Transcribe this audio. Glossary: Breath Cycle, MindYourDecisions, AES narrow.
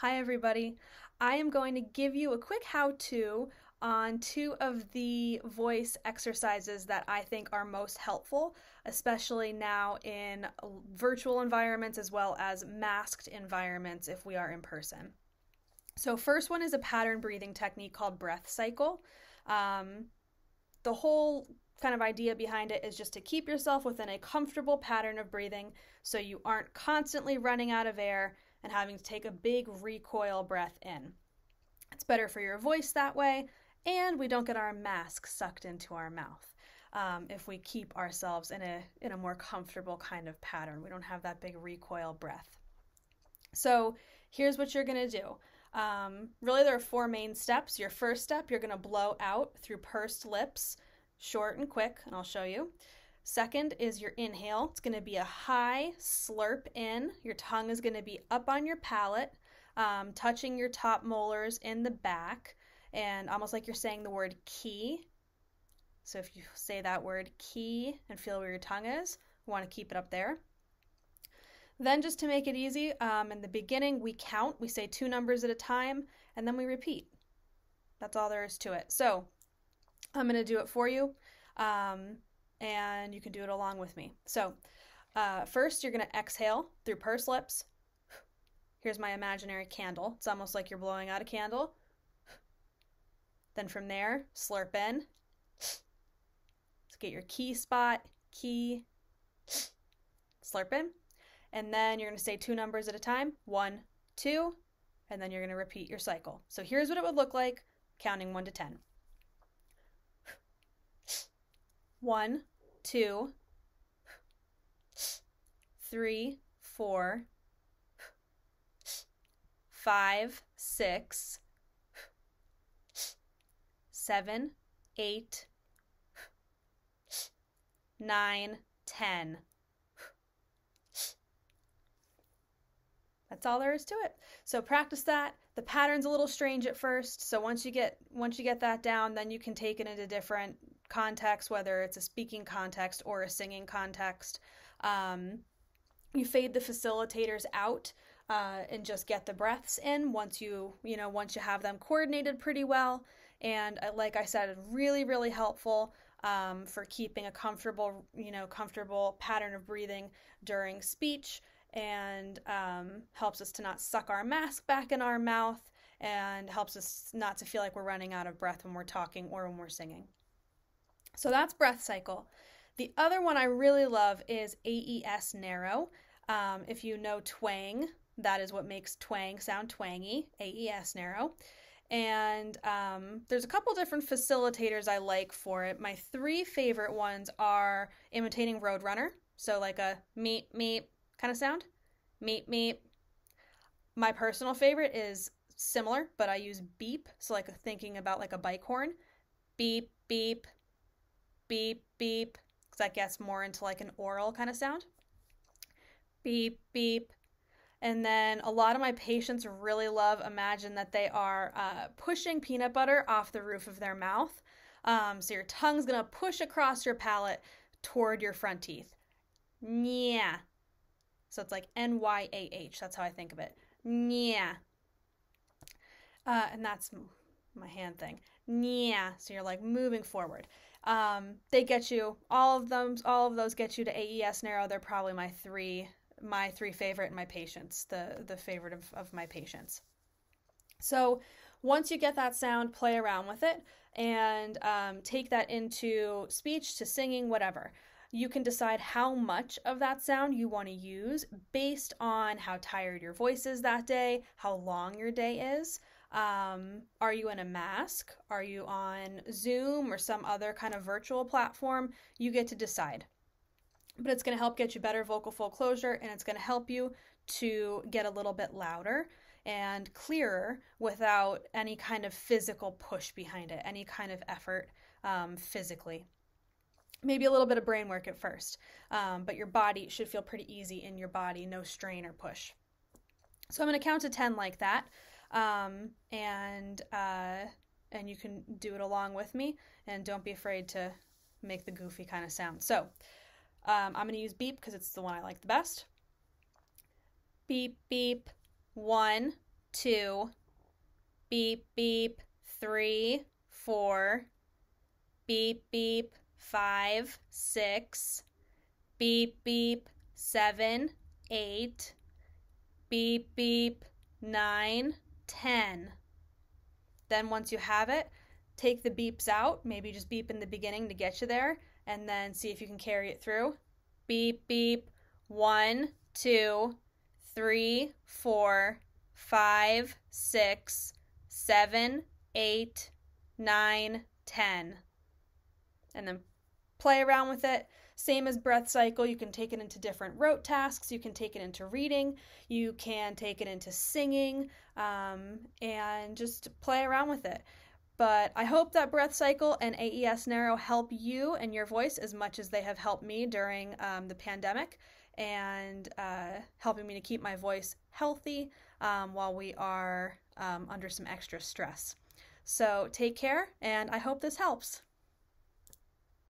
Hi everybody. I am going to give you a quick how-to on two of the voice exercises that I think are most helpful, especially now in virtual environments as well as masked environments if we are in person. So first one is a pattern breathing technique called breath cycle. The whole kind of idea behind it is just to keep yourself within a comfortable pattern of breathing so you aren't constantly running out of air and having to take a big recoil breath in. It's better for your voice that way, and we don't get our mask sucked into our mouth if we keep ourselves in a more comfortable kind of pattern. We don't have that big recoil breath. So here's what you're gonna do. Really there are four main steps. Your first step, you're gonna blow out through pursed lips, short and quick, and I'll show you. Second is your inhale. It's going to be a high slurp in. Your tongue is going to be up on your palate, touching your top molars in the back, and almost like you're saying the word key. So if you say that word key and feel where your tongue is, you want to keep it up there. Then just to make it easy, in the beginning we count. We say two numbers at a time, and then we repeat. That's all there is to it. So I'm going to do it for you. And you can do it along with me. So first you're gonna exhale through pursed lips. Here's my imaginary candle. It's almost like you're blowing out a candle. Then from there, slurp in. So get your key spot, key, slurp in. And then you're gonna say two numbers at a time, 1, 2, and then you're gonna repeat your cycle. So here's what it would look like, counting 1 to 10. 1, 2, 3, 4, 5, 6, 7, 8, 9, 10. That's all there is to it. So practice that. The pattern's a little strange at first, so once you get that down, then you can take it into different context, whether it's a speaking context or a singing context. You fade the facilitators out and just get the breaths in once you have them coordinated pretty well. And like I said, really, really helpful for keeping a comfortable pattern of breathing during speech, and helps us to not suck our mask back in our mouth, and helps us not to feel like we're running out of breath when we're talking or when we're singing. So that's breath cycle. The other one I really love is AES narrow. If you know twang, that is what makes twang sound twangy, AES narrow. And there's a couple different facilitators I like for it. My three favorite ones are imitating Roadrunner, so like a meep, meep kind of sound, meep, meep. My personal favorite is similar, but I use beep, so like thinking about like a bike horn, beep, beep, beep, beep, because that gets more into like an oral kind of sound. Beep, beep. And then a lot of my patients really love, imagine that they are pushing peanut butter off the roof of their mouth. So your tongue's going to push across your palate toward your front teeth. Nyah. So it's like N-Y-A-H. That's how I think of it. Nyah. And that's my hand thing. Nyah. So you're like moving forward. They get you, all of those get you to AES narrow. They're probably my three favorite and my patients, the favorite of my patients. So once you get that sound, play around with it and take that into speech, to singing, whatever. You can decide how much of that sound you want to use based on how tired your voice is that day, how long your day is. Are you in a mask? Are you on Zoom or some other kind of virtual platform? You get to decide. But it's going to help get you better vocal fold closure, and it's going to help you to get a little bit louder and clearer without any kind of physical push behind it, any kind of effort physically. Maybe a little bit of brain work at first, but your body should feel pretty easy in your body, no strain or push. So I'm going to count to 10 like that. And you can do it along with me, and don't be afraid to make the goofy kind of sound. So, I'm going to use beep because it's the one I like the best. Beep, beep, 1, 2, beep, beep, 3, 4, beep, beep, 5, 6, beep, beep, 7, 8, beep, beep, 9, 10. Then once you have it, take the beeps out, maybe just beep in the beginning to get you there, and then see if you can carry it through. Beep, beep, 1, 2, 3, 4, 5, 6, 7, 8, 9, 10. And then play around with it. Same as breath cycle, you can take it into different rote tasks, you can take it into reading, you can take it into singing, and just play around with it. But I hope that breath cycle and AES narrow help you and your voice as much as they have helped me during the pandemic, and helping me to keep my voice healthy while we are under some extra stress. So take care, and I hope this helps.